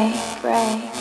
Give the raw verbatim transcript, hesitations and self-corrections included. pray, pray.